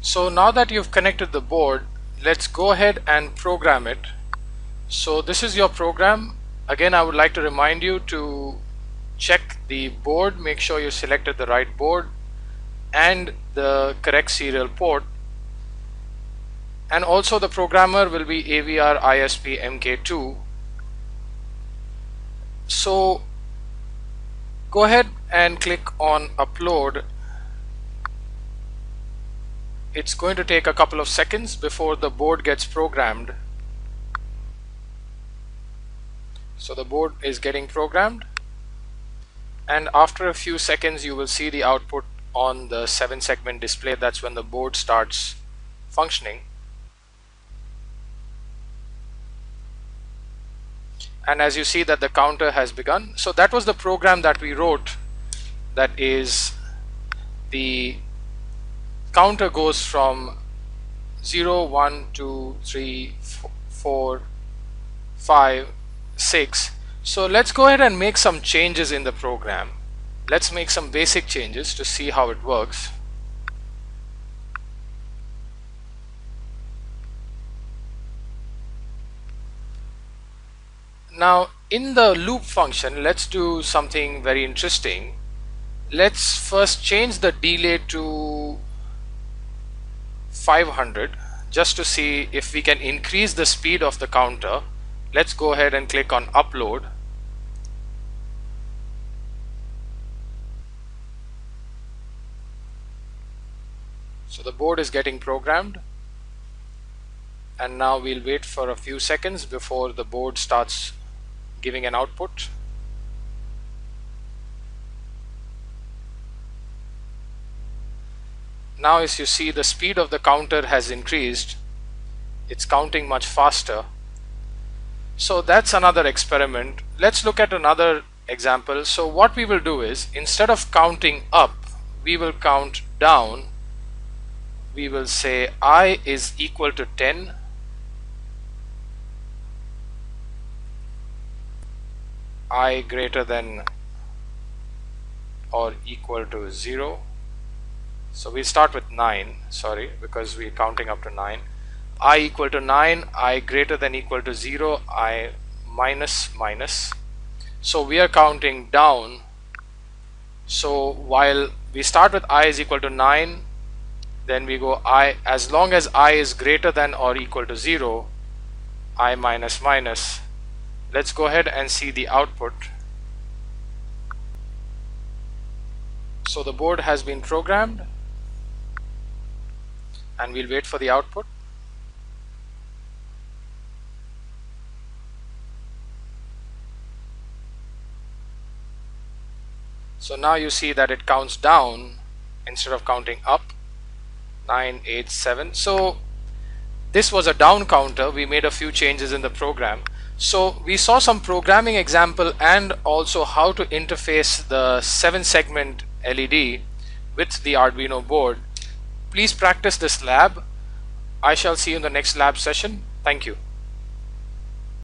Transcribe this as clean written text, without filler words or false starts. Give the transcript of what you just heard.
So now that you've connected the board, let's go ahead and program it. So this is your program. Again, I would like to remind you to check the board, make sure you selected the right board and the correct serial port. And also the programmer will be AVR ISP MK2. So go ahead and click on upload. It's going to take a couple of seconds before the board gets programmed. So the board is getting programmed, and after a few seconds you will see the output on the 7-segment display. That's when the board starts functioning. And as you see that the counter has begun. So that was the program that we wrote, that is, the counter goes from 0, 1, 2, 3, 4, 5, 6. So let's go ahead and make some changes in the program. Let's make some basic changes to see how it works. Now in the loop function, let's do something very interesting. Let's first change the delay to 500 just to see if we can increase the speed of the counter. Let's go ahead and click on upload. So the board is getting programmed, and now we'll wait for a few seconds before the board starts giving an output. Now as you see, the speed of the counter has increased. It's counting much faster. So that's another experiment. Let's look at another example. So what we will do is, instead of counting up, we will count down. We will say I is equal to 10. I greater than or equal to 0. So we start with 9, sorry, because we're counting up to 9. I equal to 9, I greater than equal to 0, I minus. So we are counting down. So while we start with I is equal to 9, then we go I, as long as I is greater than or equal to 0, I minus. Let's go ahead and see the output. So the board has been programmed, and we'll wait for the output. So now you see that it counts down instead of counting up. 9, 8, 7. So this was a down counter. We made a few changes in the program. So we saw some programming example and also how to interface the 7-segment LED with the Arduino board. Please practice this lab. I shall see you in the next lab session. Thank you.